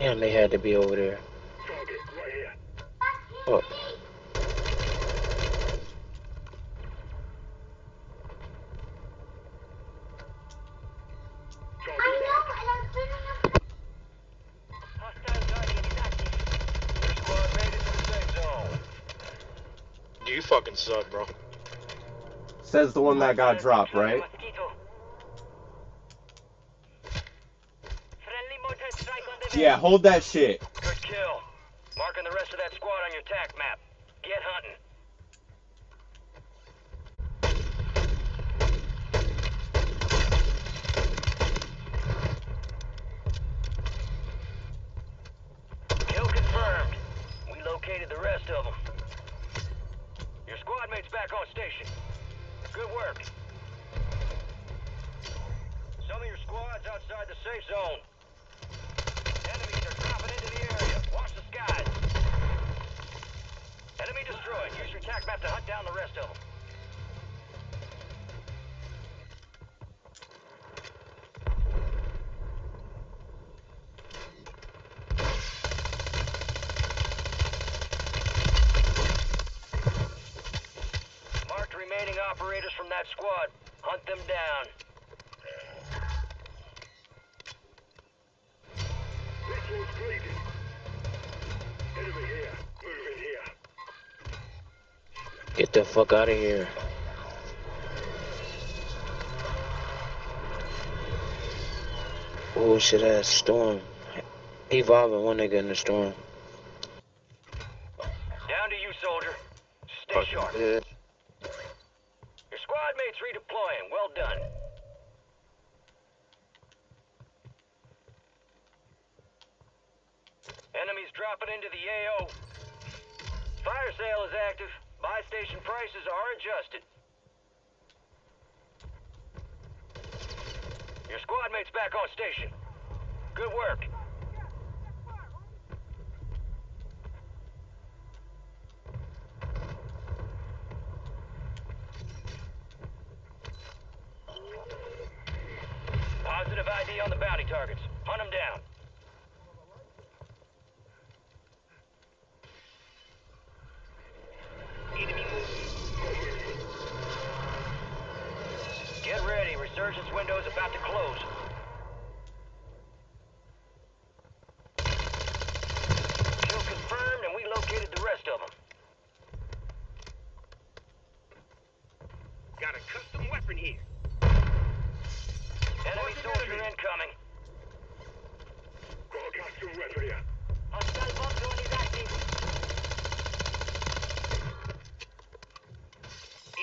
Damn, they had to be over there. Fuck. You fucking suck, bro. Says the one that got dropped, right? Yeah, hold that shit. Good kill. Marking the rest of that squad on your tac map. Get hunting. Kill confirmed. We located the rest of them. Your squad mate's back on station. Good work. Some of your squad's outside the safe zone. Enemies are dropping into the area. Watch the skies. Enemy destroyed. Use your tac map to hunt down the rest of them. Marked remaining operators from that squad. Hunt them down. Get the fuck out of here. Oh shit, ass storm. Evolving one nigga in the storm. Down to you, soldier. Stay sharp. Yeah. Your squad mates redeploying. Well done. Enemies dropping into the AO. Fire sale is active. Buy station prices are adjusted. Your squad mate's back on station. Good work. Positive ID on the bounty targets. Hunt them down. Get ready, resurgence window is about to close. Kill confirmed, and we located the rest of them. Got a custom weapon here. Enemy soldier incoming. Got a custom weapon here. Hostile bomb is active.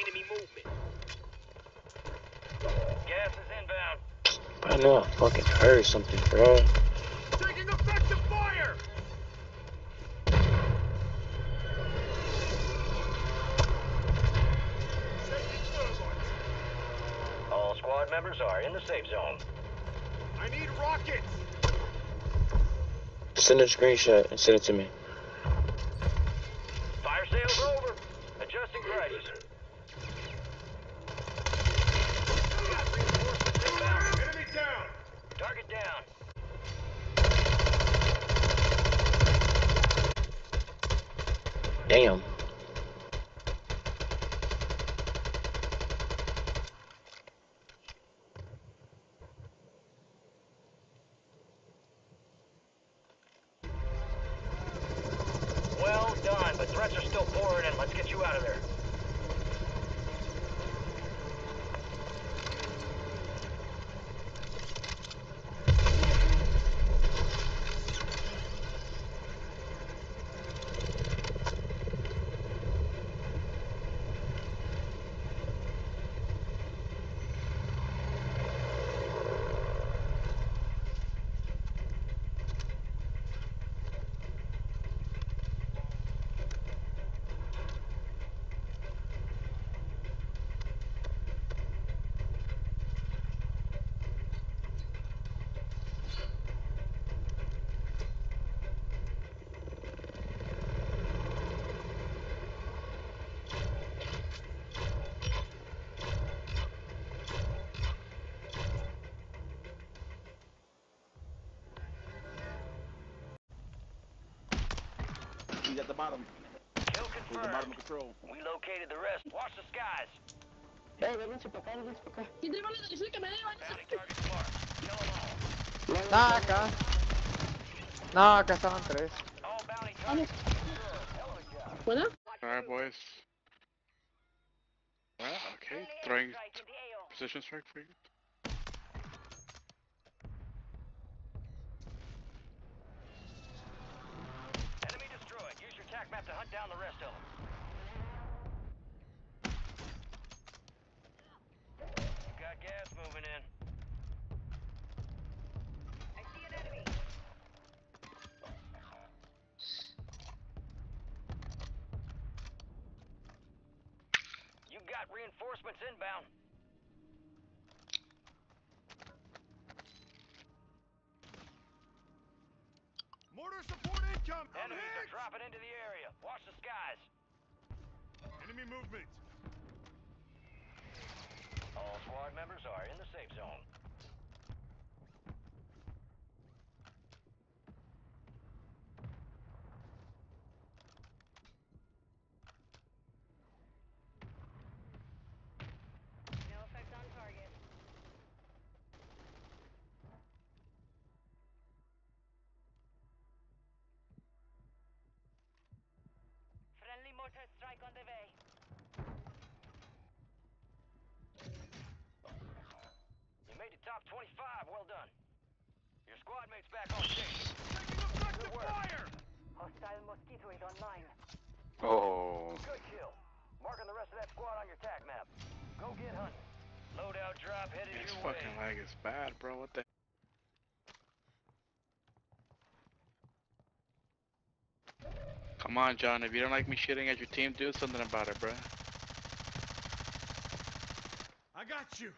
Enemy movement. Gas is inbound. I know I fucking heard something, bro. Taking effective fire! All squad members are in the safe zone. I need rockets! Send a screenshot and send it to me. Fire sales over. Adjusting prices. Target down. Damn. Well done, but threats are still pouring in. Let's get you out of there. at the bottom. Kill confirmed. We're at the bottom of control. We located the rest. Watch the skies. Está acá. No, acá estaban tres. ¿Buena? Alright, boys. Well, okay. Throwing position strike for you. Enemy destroyed. Use your attack map to hunt down the rest of them. Got gas moving in. I see an enemy. You got reinforcements inbound. Mortar support incoming. Enemies are dropping into the area. Watch the skies. Enemy movement. All squad members are in the safe zone. No effect on target. Friendly mortar strike on the way. Made it top 25, well done. Your squad mate's back on station. Taking effective fire! Hostile mosquito is online. Oh. Good kill. Marking the rest of that squad on your tag map. Go get hunting. Loadout drop headed your way. This fucking lag is bad, bro. What the? Come on, John. If you don't like me shitting at your team, do something about it, bro. I got you.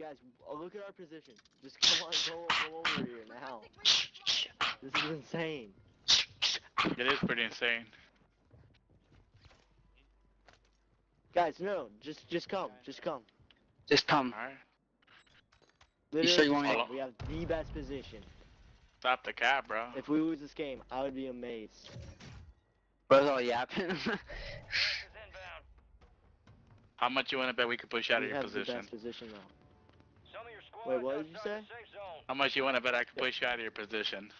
Guys, look at our position. Just come on, go over here now. This is insane. It is pretty insane. Guys, no, just come. All right. Literally, you sure you want to? We have the best position. Stop the cap, bro. If we lose this game, I would be amazed. Bro's all yapping. How much you want to bet we could push out of your position? We have the best position though. Wait, what did you say? How much you want to bet I can push you out of your position?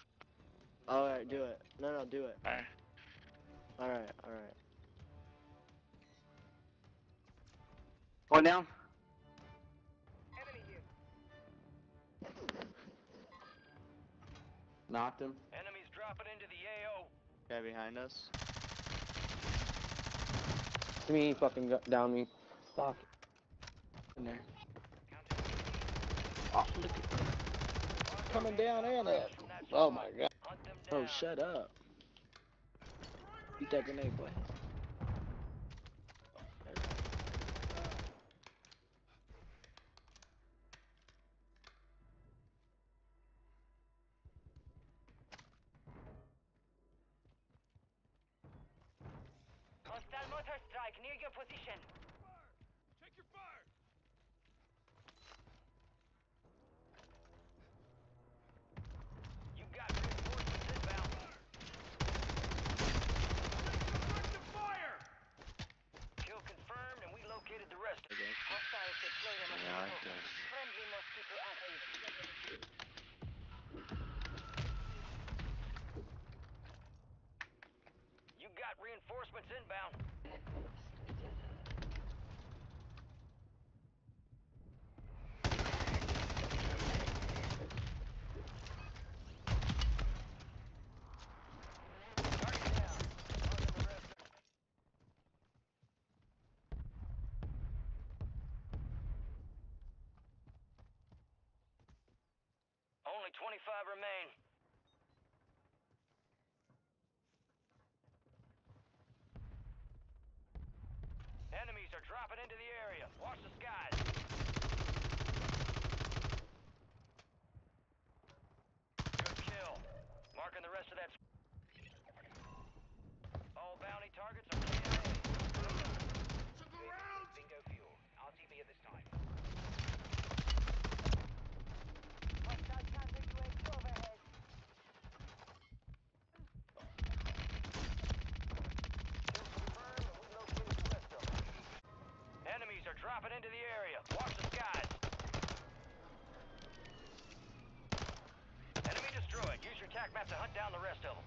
Alright, do it. No, do it. Alright. Alright. Going down. Enemy here. Knocked him. Enemies dropping into the AO. Guy behind us. Me fucking down me. Fuck. In there. Oh, look at coming down and up. Oh my god. Oh, shut up. Eat that grenade, boy. Hostile mortar strike near your position. Fire. Take your fire. The rest of it. Yeah, I like this. You got reinforcements inbound. Only 25 remain. dropping into the area. Watch the skies. Good kill. Marking the rest of that. All bounty targets are KIA. Surround! Bingo fuel. RTV at this time. Hostile transit rates overhead. Enemies are dropping into the area. Watch the skies. Enemy destroyed. Use your TAC map to hunt down the rest of them.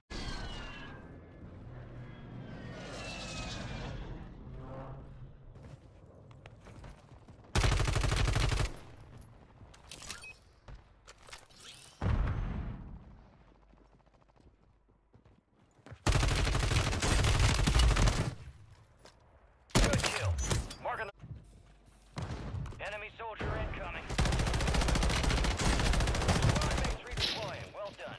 Enemy soldier incoming. Squad mates redeploying. Well done.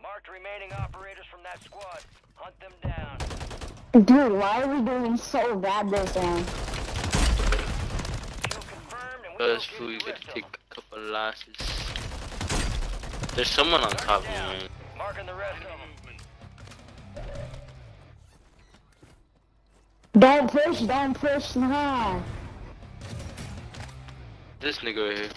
Marked remaining operators from that squad. Hunt them down. Dude, why are we doing so bad this round? Because we could take a couple losses. There's someone on top of me. Marking the rest of them. Don't push now. This nigga here.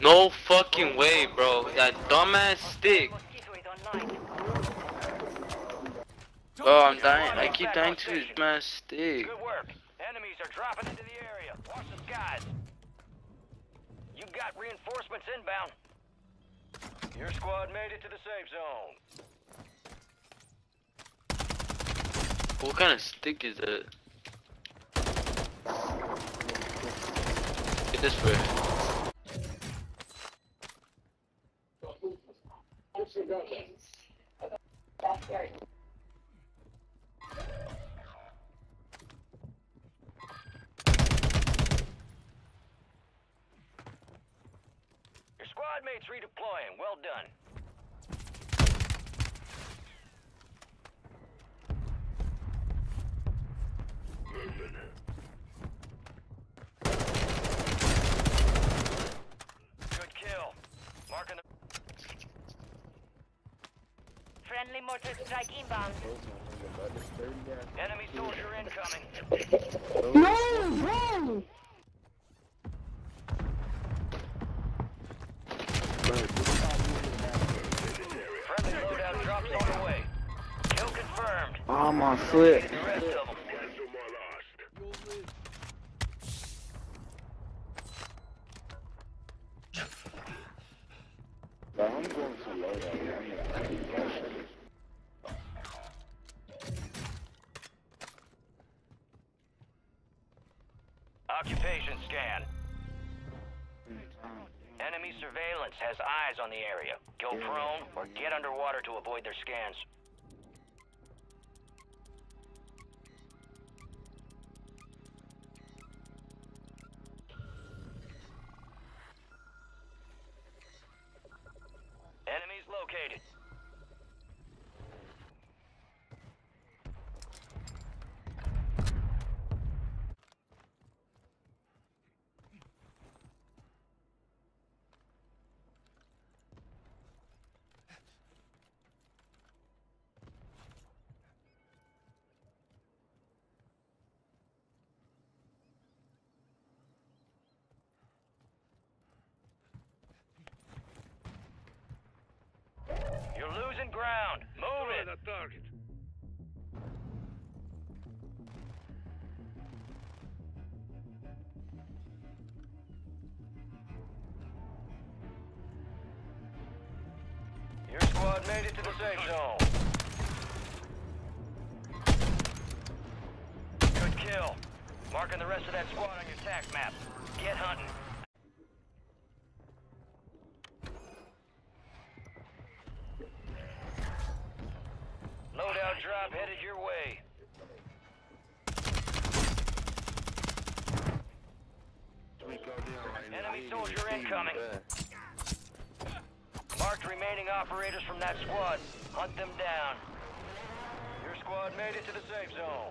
No fucking way, bro. That dumbass stick. Bro, I'm dying. I keep dying to his dumbass stick. Good work. Enemies are dropping into the area. Watch the skies. You got reinforcements inbound. Your squad made it to the safe zone. What kind of stick is that? Get this way. Your squad mates redeploying. Well done. Friendly mortar strike inbound. Enemy soldier incoming. No, run! Friendly loadout drops on the way. Kill confirmed. Oh my foot. I'm going to load out. Occupation scan. Enemy surveillance has eyes on the area. Go prone or get underwater to avoid their scans. Enemies located. You're losing ground. Move it. That target. Your squad made it to the safe zone. Good kill. Marking the rest of that squad on your TAC map. Get hunting. Loadout drop headed your way. Enemy soldier incoming. Marked remaining operators from that squad. Hunt them down. Your squad made it to the safe zone.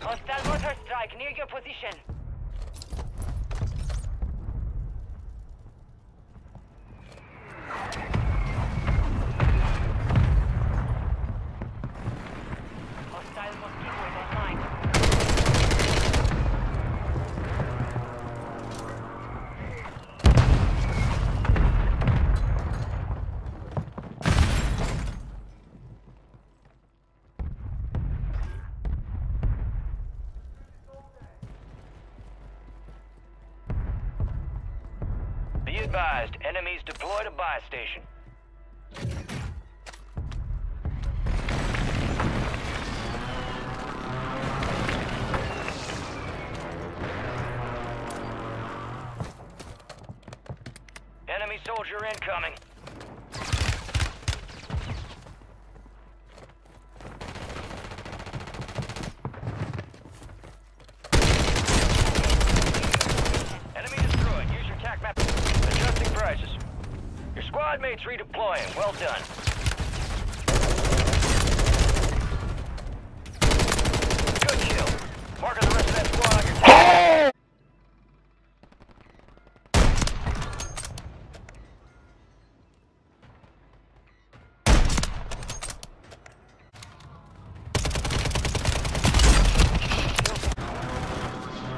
Hostile mortar strike near your position. Advised, enemies deployed a buy station. Enemy soldier incoming. Your squad mates redeploying. Well done. Good kill. Marking the rest of that squad on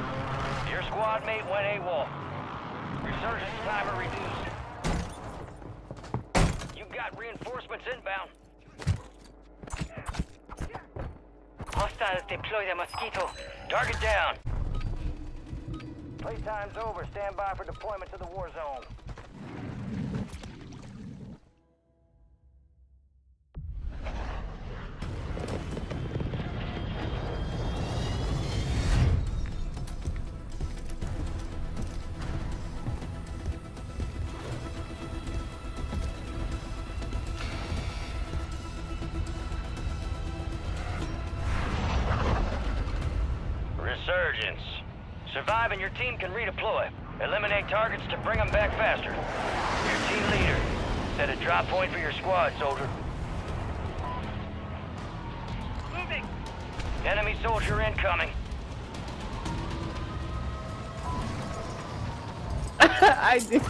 your team. Your squad mate went AWOL. Resurgence timer reduced. Reinforcements inbound. Hostiles deploy the Mosquito. Target down. Playtime's over. Stand by for deployment to the war zone. Resurgence. Survive and your team can redeploy. Eliminate targets to bring them back faster. Your team leader. Set a drop point for your squad, soldier. Moving! Enemy soldier incoming. I said...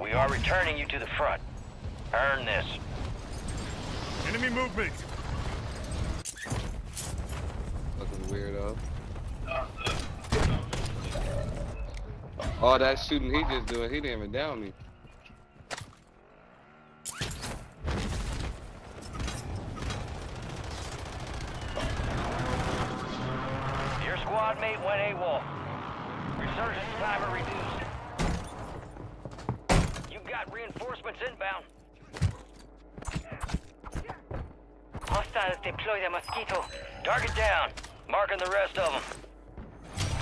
We are returning you to the front. Earn this. Enemy movement. Fucking weirdo. All that shooting he just doing, he didn't even down me. Your squad mate went AWOL. Resurgence timer reduced. Reinforcements inbound. Hostiles deploy the Mosquito. Target down. Marking the rest of them.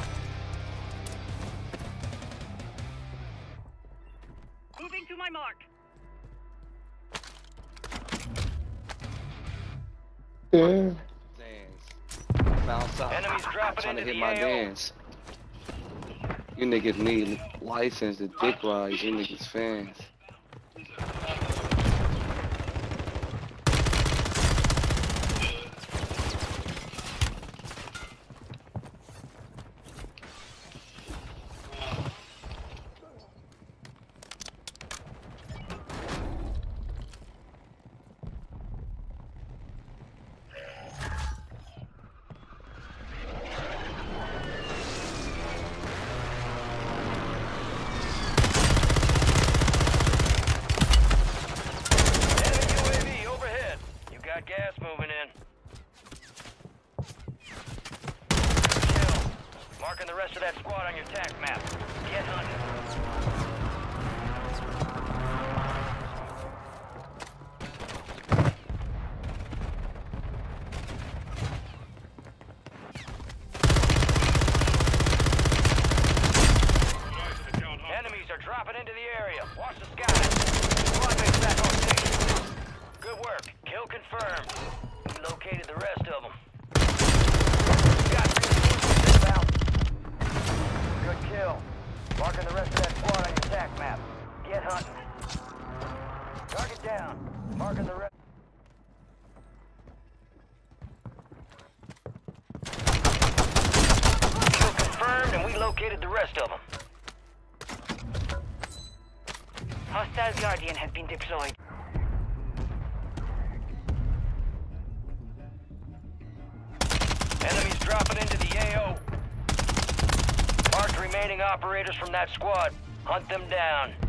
Moving to my mark. Dance. Bounce out. Enemies dropping into the AO. Dance. You niggas need license to dick ride. You niggas fans. moving in. Chill. Marking the rest of that squad on your tack map. Get hunting. Dropping into the area. Watch the sky. Squad mate's back on station. Good work. Kill confirmed. We located the rest of them. Got reinforcements inbound. Good kill. Marking the rest of that squad on your attack map. Get hunting. Target down. Marking the rest. Kill confirmed, and we located the rest of them. Hostile Guardian has been deployed. Enemies dropping into the AO. Marked remaining operators from that squad. Hunt them down.